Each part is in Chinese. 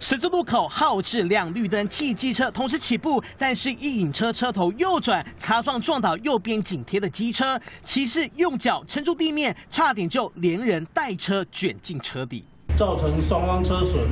十字路口号志亮绿灯，替机车同时起步，但是一引车车头右转，擦撞倒右边紧贴的机车，骑士用脚撑住地面，差点就连人带车卷进车底，造成双方车损。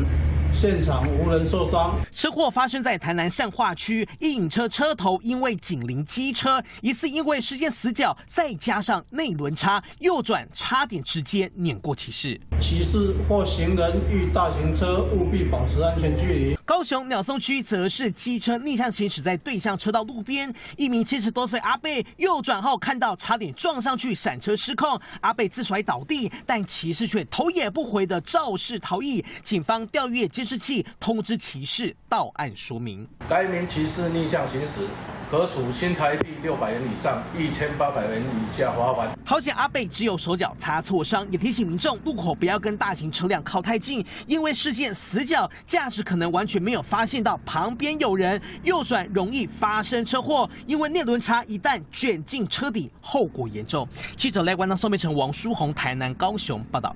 现场无人受伤。车祸发生在台南善化区，一引车车头因为紧邻机车，疑似因为事件死角，再加上内轮差，右转差点直接碾过骑士。骑士或行人遇大型车，务必保持安全距离。高雄鸟松区则是机车逆向行驶在对向车道路边，一名70多岁阿伯右转后看到差点撞上去，闪车失控，阿伯自摔倒地，但骑士却头也不回的肇事逃逸。警方调阅监视器通知骑士到案说明，该名骑士逆向行驶，可处新台币600元以上1800元以下罚款。好险，阿贝只有手脚擦挫伤，也提醒民众路口不要跟大型车辆靠太近，因为视线死角，驾驶可能完全没有发现到旁边有人，右转容易发生车祸，因为内轮差一旦卷进车底，后果严重。记者赖冠当宋美成、王书宏，台南、高雄报道。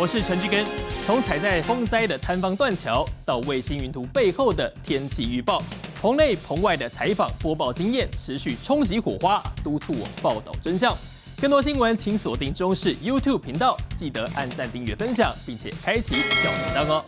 我是陈志根，从踩在风灾的坍方断桥，到卫星云图背后的天气预报，棚内棚外的采访播报经验持续冲击火花，督促我报道真相。更多新闻，请锁定中视 YouTube 频道，记得按赞、订阅、分享，并且开启小铃铛哦。